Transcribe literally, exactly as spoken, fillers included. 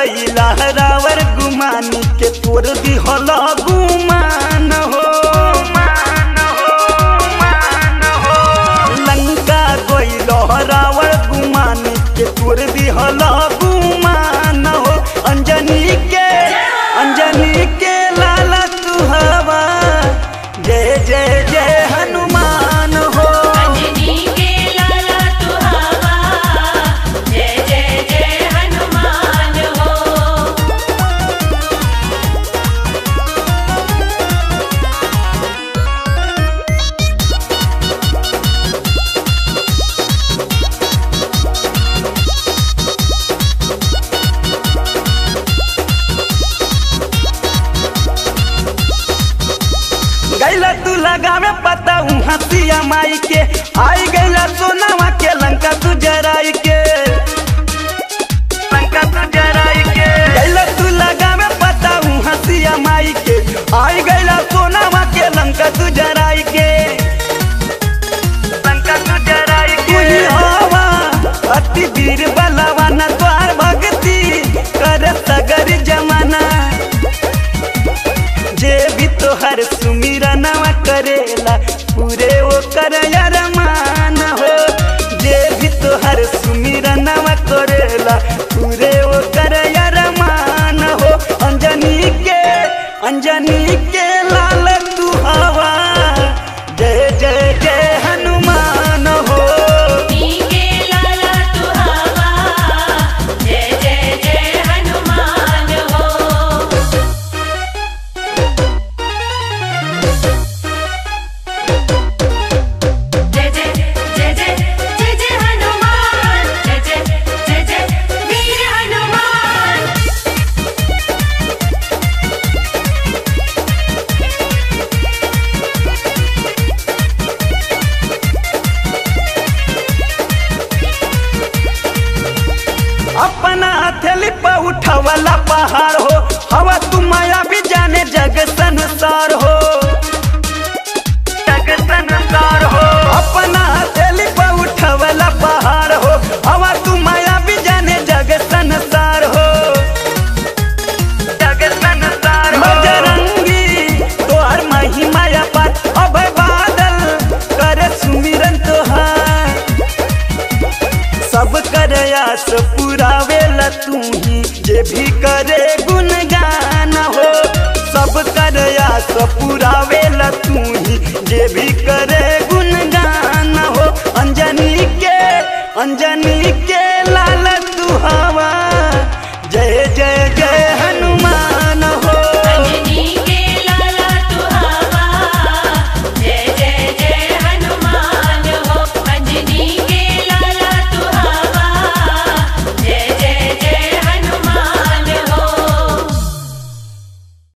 कैला रावर गुमानी के तोर दी होला गुमान हो मान हो मान हो लंका गइलो रावर गुमानी के तोर दी होला गुमान हो अंजनी के अंजनी के लाला तू हवा जय जय जय हनुमान हो अंजनी के लाला तू हवा जय जय जय हनुमान हो। गैला तू लगावे पता हसिया माई के आई गैला सोनावा के लंका तू जराई के लंका तू जराई के गैला तू लगावे पता हसिया माई के आई गैला सोनावा के लंका तू जराई के लंका तू जराई के हवा अति वीर बलवा न द्वार भक्ति कर सगर जमाना जे भी तो हर सुमिरनवा करेला पूरे वो कर अरमान हो जे भी तो हर सुमिरनवा करेला पूरे वो कर अरमान हो अंजनी के अंजनी के लाल तू हवा जय जय जय हनुमान हो अंजनी के लाल तू हवा जय जय जय हनुमान हो। अपना हथेली पर उठावला पहाड़ हो हवा तू माया भी जाने जग संसार हो जग संसार हो अपना हथेली पर उठावला पहाड़ हो हवा तू माया भी जाने जग संसार हो जग संसार हो बजरंगी तोहर महिमा या पात अब बादल करे सुमिरन तोहार सब करे आस पुरावेला तू ही जे भी करे गुणगान हो सब करे आस पुरावेला तू ही जे भी करे गुणगान हो अंजनी के अंजनी के लाल तू हवा।